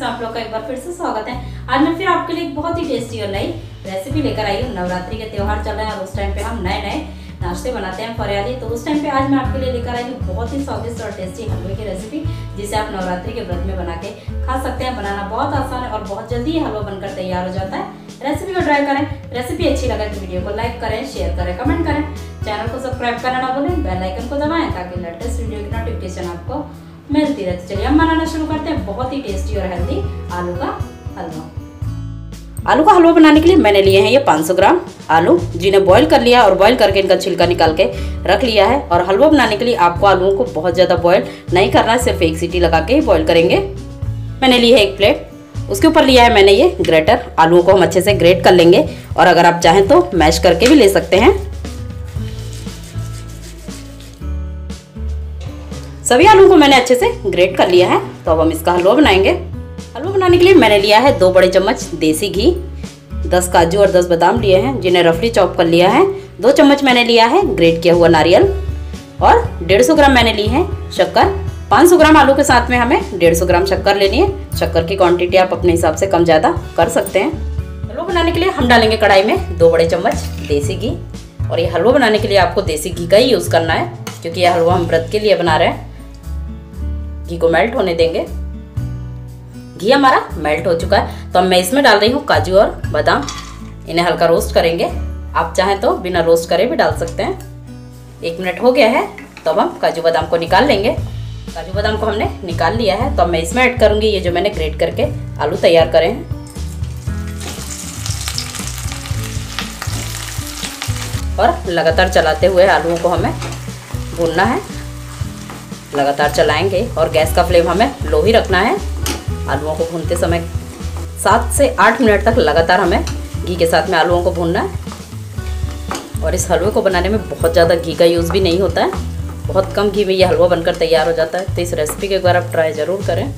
में आप लोग का एक बार फिर से स्वागत है। आज मैं फिर आपके लिए एक बहुत ही टेस्टी और नई रेसिपी लेकर आई हूँ। नवरात्रि का त्यौहार चल रहा है और उस टाइम पे हम नए नए नाश्ते बनाते हैं फरियाली, तो उस टाइम पे आज मैं आपके लिए लेकर आई हूँ बहुत ही स्वादिष्ट और टेस्टी हलवे की रेसिपी, जिसे आप नवरात्रि के व्रत में बना के खा सकते हैं। बनाना बहुत आसान है और बहुत जल्दी ये हलवा बनकर तैयार हो जाता है। रेसिपी को ट्राई करें, रेसिपी अच्छी लगे तो वीडियो को लाइक करें, शेयर करें, कमेंट करें, चैनल को सब्सक्राइब करना ना भूलें, बेल आइकन को दबाएं ताकि लेटेस्ट वीडियो की नोटिफिकेशन आपको मिलती रहती। चलिए हम बनाना शुरू करते हैं बहुत ही टेस्टी और हेल्दी आलू का हलवा। आलू का हलवा बनाने के लिए मैंने लिए हैं ये 500 ग्राम आलू, जिन्हें बॉईल कर लिया और बॉईल करके इनका छिलका निकाल के रख लिया है। और हलवा बनाने के लिए आपको आलूओं को बहुत ज़्यादा बॉईल नहीं करना है, सिर्फ एक सीटी लगा के ही बॉईल करेंगे। मैंने ली है एक प्लेट, उसके ऊपर लिया है मैंने ये ग्रेटर। आलूओं को हम अच्छे से ग्रेट कर लेंगे और अगर आप चाहें तो मैश करके भी ले सकते हैं। सभी आलू को मैंने अच्छे से ग्रेट कर लिया है, तो अब हम इसका हलवा बनाएंगे। हलवा बनाने के लिए मैंने लिया है 2 बड़े चम्मच देसी घी, 10 काजू और 10 बादाम लिए हैं, जिन्हें रफली चॉप कर लिया है। 2 चम्मच मैंने लिया है ग्रेट किया हुआ नारियल और 150 ग्राम मैंने ली है शक्कर। 500 ग्राम आलू के साथ में हमें 150 ग्राम शक्कर लेनी है। शक्कर की क्वांटिटी आप अपने हिसाब से कम ज़्यादा कर सकते हैं। हलवा बनाने के लिए हम डालेंगे कढ़ाई में 2 बड़े चम्मच देसी घी। और ये हलवा बनाने के लिए आपको देसी घी का ही यूज़ करना है, क्योंकि यह हलवा हम व्रत के लिए बना रहे हैं। घी को मेल्ट होने देंगे। घी हमारा मेल्ट हो चुका है, तो अब मैं इसमें डाल रही हूँ काजू और बादाम। इन्हें हल्का रोस्ट करेंगे, आप चाहें तो बिना रोस्ट करे भी डाल सकते हैं। 1 मिनट हो गया है, तो अब हम काजू बादाम को निकाल लेंगे। काजू बादाम को हमने निकाल लिया है, तो अब मैं इसमें ऐड करूँगी ये जो मैंने ग्रेट करके आलू तैयार करे हैं। और लगातार चलाते हुए आलूओं को हमें भूनना है, लगातार चलाएंगे और गैस का फ्लेम हमें लो ही रखना है। आलूओं को भूनते समय 7 से 8 मिनट तक लगातार हमें घी के साथ में आलूओं को भूनना है। और इस हलवे को बनाने में बहुत ज़्यादा घी का यूज़ भी नहीं होता है, बहुत कम घी में यह हलवा बनकर तैयार हो जाता है। तो इस रेसिपी को एक बार आप ट्राई ज़रूर करें।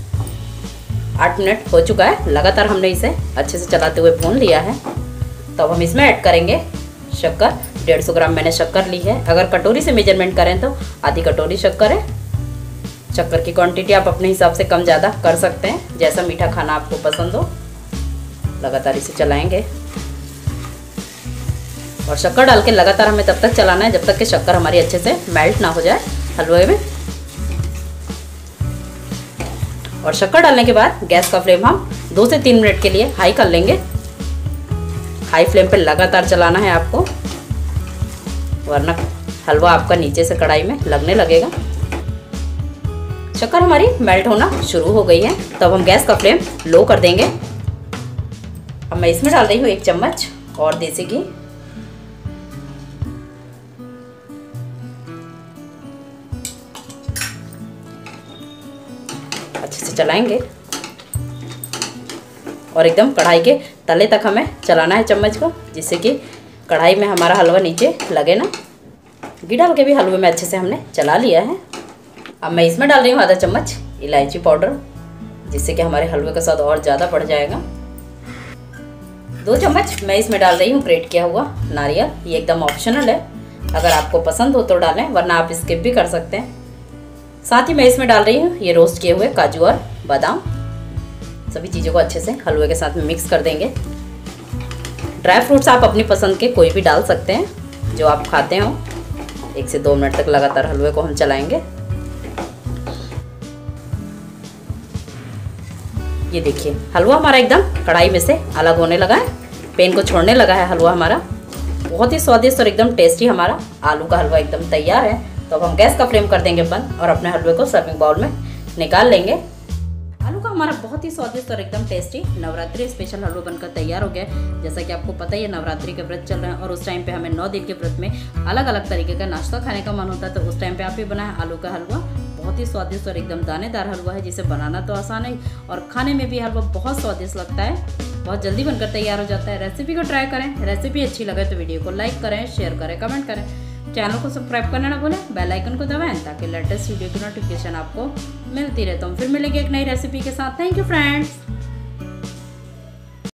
8 मिनट हो चुका है, लगातार हमने इसे अच्छे से चलाते हुए भून लिया है। तो अब हम इसमें ऐड करेंगे शक्कर। 150 ग्राम मैंने शक्कर ली है। अगर कटोरी से मेजरमेंट करें तो आधी कटोरी शक्कर है। शक्कर की क्वांटिटी आप अपने हिसाब से कम ज़्यादा कर सकते हैं, जैसा मीठा खाना आपको पसंद हो। लगातार इसे चलाएंगे और शक्कर डाल के लगातार हमें तब तक चलाना है जब तक कि शक्कर हमारी अच्छे से मेल्ट ना हो जाए हलवे में। और शक्कर डालने के बाद गैस का फ्लेम हम 2 से 3 मिनट के लिए हाई कर लेंगे। हाई फ्लेम पे लगातार चलाना है आपको, वरना हलवा आपका नीचे से कढ़ाई में लगने लगेगा। शक्कर हमारी मेल्ट होना शुरू हो गई है, तब तो हम गैस का फ्लेम लो कर देंगे। अब मैं इसमें डाल रही हूँ 1 चम्मच और देसी घी। अच्छे से चलाएंगे और एकदम कढ़ाई के तले तक हमें चलाना है चम्मच को, जिससे कि कढ़ाई में हमारा हलवा नीचे लगे ना। घी डाल के भी हलवे में अच्छे से हमने चला लिया है। अब मैं इसमें डाल रही हूँ आधा चम्मच इलायची पाउडर, जिससे कि हमारे हलवे का स्वाद और ज़्यादा बढ़ जाएगा। 2 चम्मच मैं इसमें डाल रही हूँ ग्रेट किया हुआ नारियल। ये एकदम ऑप्शनल है, अगर आपको पसंद हो तो डालें, वरना आप स्किप भी कर सकते हैं। साथ ही मैं इसमें डाल रही हूँ ये रोस्ट किए हुए काजू और बादाम। सभी चीज़ों को अच्छे से हलवे के साथ में मिक्स कर देंगे। ड्राई फ्रूट्स आप अपनी पसंद के कोई भी डाल सकते हैं, जो आप खाते हो। 1 से 2 मिनट तक लगातार हलवे को हम चलाएँगे। ये देखिए हलवा हमारा एकदम कढ़ाई में से अलग होने लगा है, पैन को छोड़ने लगा है हलवा हमारा। बहुत ही स्वादिष्ट और एकदम टेस्टी हमारा आलू का हलवा एकदम तैयार है। तो अब हम गैस का फ्लेम कर देंगे बंद और अपने हलवे को सर्विंग बाउल में निकाल लेंगे। आलू का हमारा बहुत ही स्वादिष्ट और एकदम टेस्टी नवरात्रि स्पेशल हलवा बनकर तैयार हो गया है। जैसा कि आपको पता ही है, नवरात्रि के व्रत चल रहे हैं और उस टाइम पे हमें 9 दिन के व्रत में अलग अलग तरीके का नाश्ता खाने का मन होता है। तो उस टाइम पे आप भी बनाएं आलू का हलवा। बहुत ही स्वादिष्ट और एकदम दानेदार हलवा है, जिसे बनाना तो आसान है और खाने में भी हलवा बहुत स्वादिष्ट लगता है। बहुत जल्दी बनकर तैयार हो जाता है। रेसिपी को ट्राई करें, रेसिपी अच्छी लगे तो वीडियो को लाइक करें, शेयर करें, कमेंट करें, चैनल को सब्सक्राइब करना ना भूलें, बेल आइकन को दबाएं ताकि लेटेस्ट वीडियो की नोटिफिकेशन आपको मिलती रहे। तो हम फिर मिलेंगे एक नई रेसिपी के साथ। Thank you friends.